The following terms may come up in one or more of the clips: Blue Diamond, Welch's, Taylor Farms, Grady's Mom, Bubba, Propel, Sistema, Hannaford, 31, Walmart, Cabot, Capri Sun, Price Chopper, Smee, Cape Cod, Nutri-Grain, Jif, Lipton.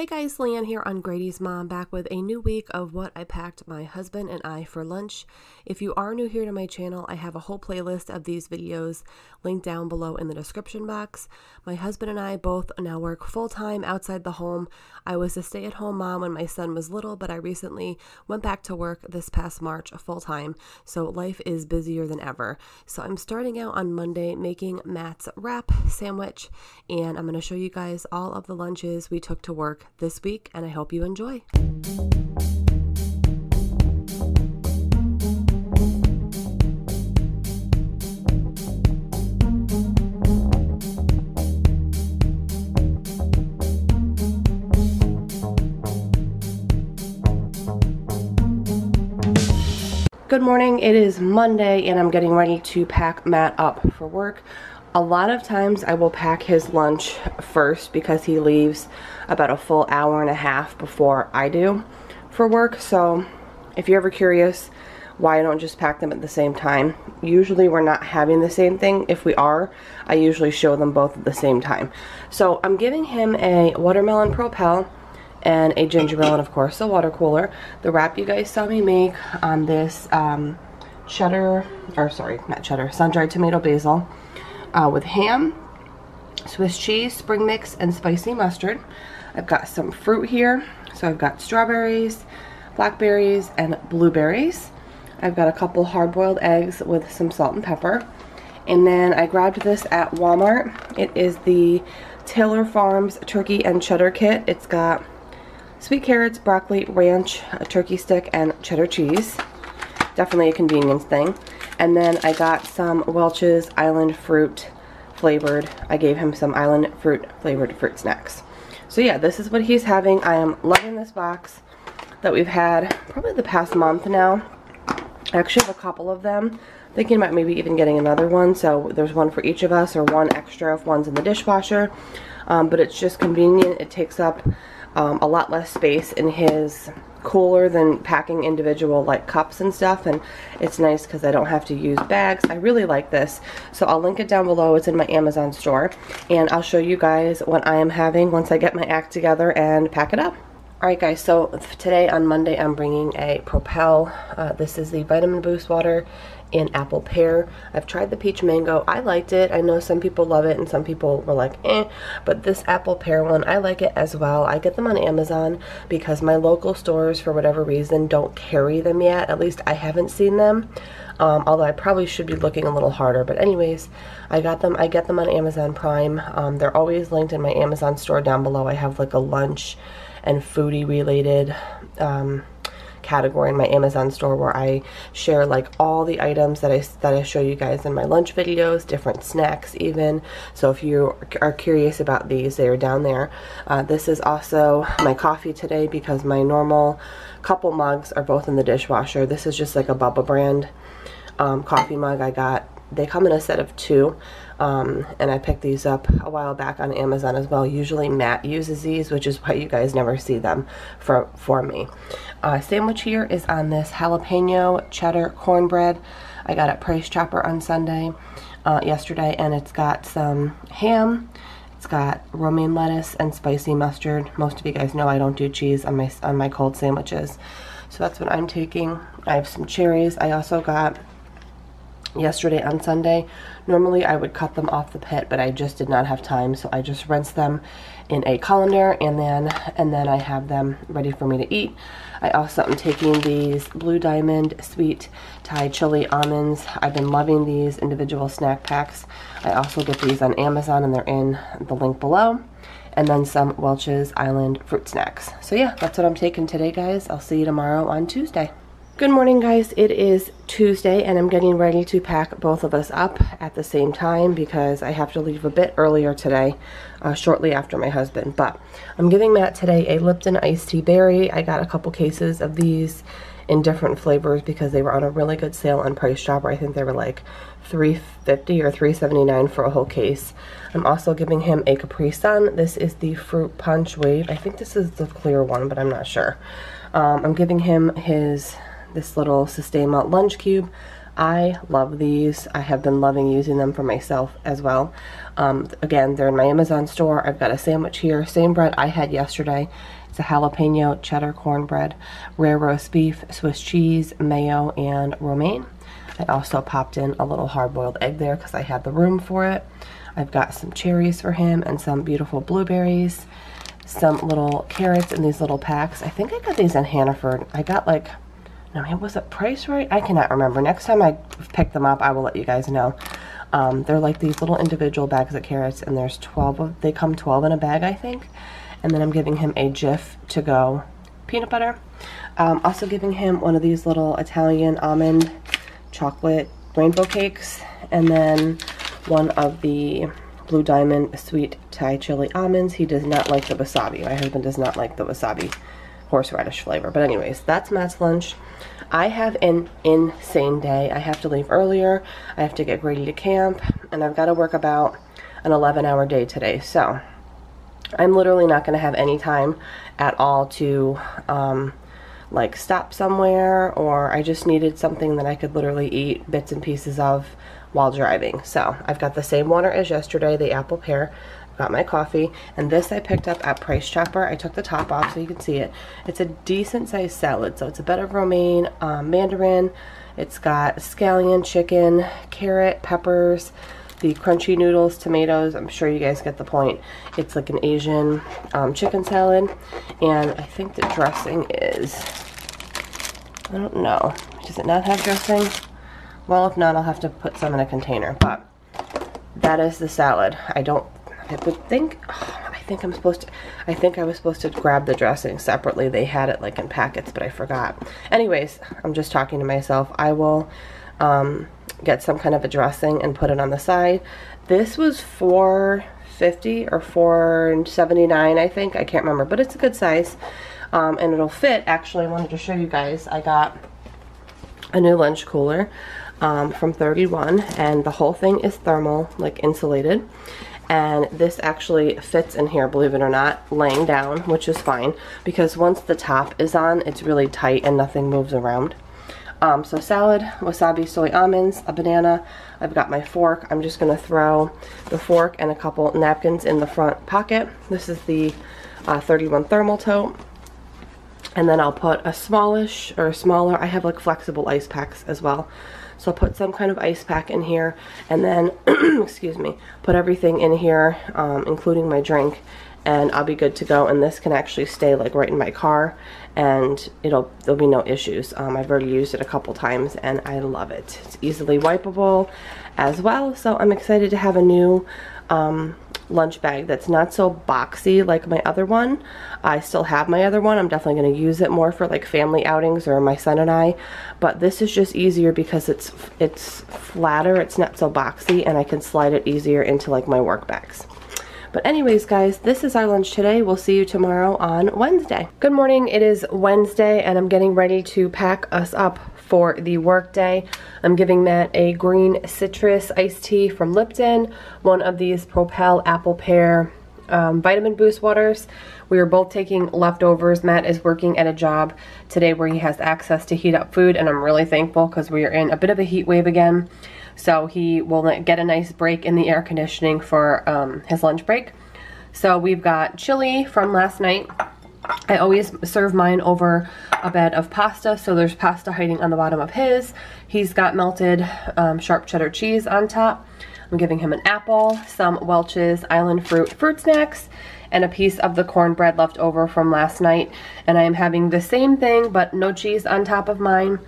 Hey guys, Leanne here on Grady's Mom, back with a new week of what I packed my husband and I for lunch. If you are new here to my channel, I have a whole playlist of these videos linked down below in the description box. My husband and I both now work full-time outside the home. I was a stay-at-home mom when my son was little, but I recently went back to work this past March full-time, so life is busier than ever. So I'm starting out on Monday making Matt's wrap sandwich, and I'm going to show you guys all of the lunches we took to work this week, and I hope you enjoy. Good morning, it is Monday and I'm getting ready to pack Matt up for work. A lot of times I will pack his lunch first because he leaves about a full hour and a half before I do for work. So if you're ever curious why I don't just pack them at the same time, usually we're not having the same thing. If we are, I usually show them both at the same time. So I'm giving him a watermelon Propel and a ginger ale, and of course a water cooler. The wrap you guys saw me make on this sun-dried tomato basil. With ham, Swiss cheese, spring mix, and spicy mustard. I've got some fruit here. So I've got strawberries, blackberries, and blueberries. I've got a couple hard-boiled eggs with some salt and pepper. And then I grabbed this at Walmart. It is the Taylor Farms turkey and cheddar kit. It's got sweet carrots, broccoli, ranch, a turkey stick, and cheddar cheese. Definitely a convenience thing. And then I got some Welch's island fruit flavored. I gave him some island fruit flavored fruit snacks. So yeah, this is what he's having. I am loving this box that we've had probably the past month now. I actually have a couple of them. Thinking about maybe even getting another one. So there's one for each of us, or one extra if one's in the dishwasher. But it's just convenient. It takes up a lot less space in his cooler than packing individual like cups and stuff, and it's nice because I don't have to use bags. I really like this, so I'll link it down below. It's in my Amazon store, and I'll show you guys what I am having once I get my act together and pack it up. Alright guys, so today on Monday I'm bringing a Propel. This is the Vitamin Boost water in apple pear. I've tried the peach mango. I liked it. I know some people love it and some people were like, eh, but this apple pear one, I like it as well. I get them on Amazon because my local stores, for whatever reason, don't carry them yet. At least I haven't seen them, although I probably should be looking a little harder. But anyways, I get them on Amazon Prime. They're always linked in my Amazon store down below. I have like a lunch and foodie related category in my Amazon store where I share like all the items that I show you guys in my lunch videos, different snacks even. So if you are curious about these, they are down there. This is also my coffee today because my normal couple mugs are both in the dishwasher. This is just like a Bubba brand coffee mug I got. They come in a set of two, and I picked these up a while back on Amazon as well. Usually Matt uses these, which is why you guys never see them for me. Sandwich here is on this jalapeno cheddar cornbread I got at Price Chopper on Sunday, yesterday, and it's got some ham. It's got romaine lettuce and spicy mustard. Most of you guys know I don't do cheese on my cold sandwiches, so that's what I'm taking. I have some cherries. I also got yesterday on Sunday. Normally I would cut them off the pit, but I just did not have time, so I just rinsed them in a colander, and then I have them ready for me to eat. I also am taking these Blue Diamond Sweet Thai Chili Almonds. I've been loving these individual snack packs. I also get these on Amazon, and they're in the link below. And then some Welch's Island Fruit Snacks. So yeah, that's what I'm taking today, guys. I'll see you tomorrow on Tuesday. Good morning guys, it is Tuesday and I'm getting ready to pack both of us up at the same time because I have to leave a bit earlier today, shortly after my husband. But I'm giving Matt today a Lipton iced tea berry. I got a couple cases of these in different flavors because they were on a really good sale on Price Chopper. I think they were like $3.50 or $3.79 for a whole case. I'm also giving him a Capri Sun. This is the fruit punch wave. I think this is the clear one, but I'm not sure. I'm giving him this little Sistema lunch cube. I love these. I have been loving using them for myself as well. Again, they're in my Amazon store. I've got a sandwich here, same bread I had yesterday. It's a jalapeno cheddar cornbread, rare roast beef, Swiss cheese, mayo, and romaine. I also popped in a little hard-boiled egg there because I had the room for it. I've got some cherries for him and some beautiful blueberries, some little carrots in these little packs. I think I got these in Hannaford. I got like, no, it was at Price Right? I cannot remember. Next time I pick them up, I will let you guys know. They're like these little individual bags of carrots, and there's 12 of, they come 12 in a bag, I think. And then I'm giving him a Jif to go peanut butter. Also giving him one of these little Italian almond chocolate rainbow cakes, and then one of the Blue Diamond sweet Thai chili almonds. He does not like the wasabi. My husband does not like the wasabi horseradish flavor. But anyways, that's Matt's lunch. I have an insane day. I have to leave earlier. I have to get Grady to camp, and I've got to work about an 11-hour day today. So I'm literally not going to have any time at all to like stop somewhere, or I just needed something that I could literally eat bits and pieces of while driving. So I've got the same water as yesterday, the apple pear. I've got my coffee, and this I picked up at Price Chopper. I took the top off so you can see it. It's a decent sized salad, so it's a bed of romaine, mandarin, it's got scallion, chicken, carrot, peppers, the crunchy noodles, tomatoes. I'm sure you guys get the point. It's like an Asian chicken salad, and I think the dressing is, I don't know, does it not have dressing? Well, if not, I'll have to put some in a container, but that is the salad. I think I was supposed to grab the dressing separately. They had it like in packets, but I forgot. Anyways, I'm just talking to myself. I will get some kind of a dressing and put it on the side. This was $4.50 or $4.79, I think. I can't remember, but it's a good size, and it'll fit. Actually, I wanted to show you guys, I got a new lunch cooler from 31, and the whole thing is thermal, like insulated, and this actually fits in here, believe it or not, laying down, which is fine, because once the top is on, it's really tight and nothing moves around. So salad, wasabi, soy almonds, a banana. I've got my fork. I'm just going to throw the fork and a couple napkins in the front pocket. This is the 31 thermal tote. And then I'll put a smallish or smaller, I have like flexible ice packs as well. So I'll put some kind of ice pack in here, and then, excuse me, put everything in here, including my drink, and I'll be good to go. And this can actually stay like right in my car, and there'll be no issues. I've already used it a couple times, and I love it. It's easily wipeable as well, so I'm excited to have a new lunch bag that's not so boxy like my other one. I still have my other one. I'm definitely going to use it more for like family outings or my son and I, but this is just easier because it's flatter, it's not so boxy, and I can slide it easier into like my work bags. But anyways, guys, this is our lunch today. We'll see you tomorrow on Wednesday. Good morning. It is Wednesday, and I'm getting ready to pack us up for the work day. I'm giving Matt a green citrus iced tea from Lipton, one of these Propel apple pear vitamin boost waters. We are both taking leftovers. Matt is working at a job today where he has access to heat up food, and I'm really thankful because we are in a bit of a heat wave again. So he will get a nice break in the air conditioning for his lunch break. So we've got chili from last night. I always serve mine over a bed of pasta, so there's pasta hiding on the bottom of his. He's got melted sharp cheddar cheese on top. I'm giving him an apple, some Welch's Island fruit snacks, and a piece of the cornbread left over from last night. And I am having the same thing, but no cheese on top of mine.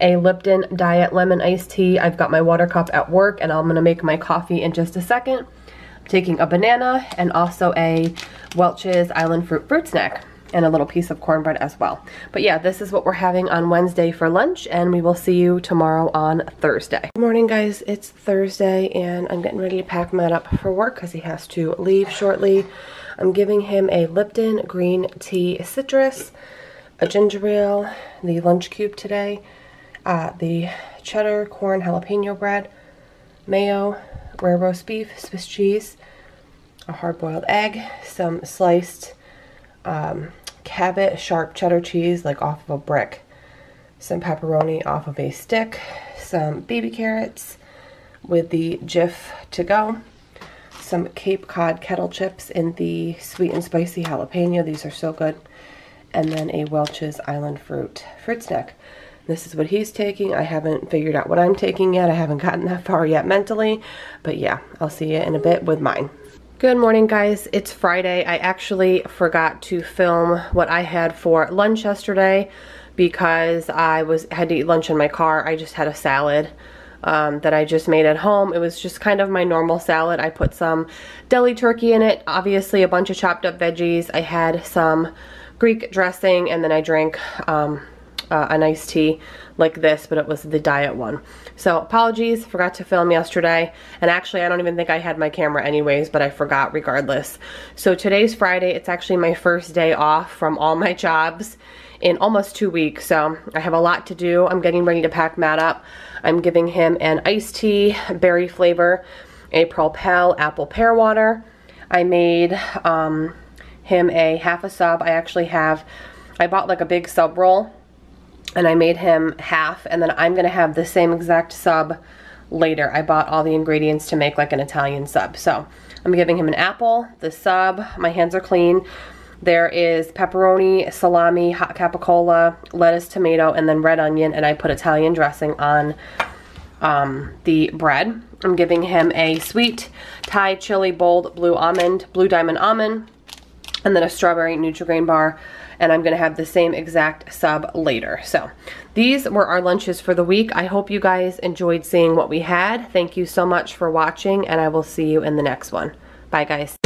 A Lipton Diet Lemon Iced Tea. I've got my water cup at work, and I'm going to make my coffee in just a second. I'm taking a banana and also a Welch's Island fruit snack, and a little piece of cornbread as well. But yeah, this is what we're having on Wednesday for lunch, and we will see you tomorrow on Thursday. Good morning, guys. It's Thursday, and I'm getting ready to pack Matt up for work because he has to leave shortly. I'm giving him a Lipton green tea citrus, a ginger ale, the lunch cube today, the cheddar corn jalapeno bread, mayo, rare roast beef, Swiss cheese, a hard-boiled egg, some sliced Cabot sharp cheddar cheese like off of a brick, some pepperoni off of a stick, some baby carrots with the Jif to go, some Cape Cod kettle chips in the sweet and spicy jalapeno. These are so good. And then a Welch's Island fruit snack. This is what he's taking. I haven't figured out what I'm taking yet. I haven't gotten that far yet mentally, but yeah, I'll see you in a bit with mine. Good morning, guys. It's Friday. I actually forgot to film what I had for lunch yesterday because I had to eat lunch in my car. I just had a salad that I just made at home. It was just kind of my normal salad. I put some deli turkey in it, obviously a bunch of chopped up veggies. I had some Greek dressing, and then I drank an iced tea like this, but it was the diet one. So apologies, forgot to film yesterday. And actually, I don't even think I had my camera anyways, but I forgot regardless. So today's Friday. It's actually my first day off from all my jobs in almost 2 weeks. So I have a lot to do. I'm getting ready to pack Matt up. I'm giving him an iced tea, berry flavor, a Propel apple pear water. I made him a half a sub. I bought like a big sub roll, and I made him half, and then I'm gonna have the same exact sub later. I bought all the ingredients to make like an Italian sub. So I'm giving him an apple, the sub, my hands are clean. There is pepperoni, salami, hot capicola, lettuce, tomato, and then red onion, and I put Italian dressing on the bread. I'm giving him a sweet Thai chili bold blue diamond almond, and then a strawberry Nutri-Grain bar, and I'm gonna have the same exact sub later. So these were our lunches for the week. I hope you guys enjoyed seeing what we had. Thank you so much for watching, and I will see you in the next one. Bye, guys.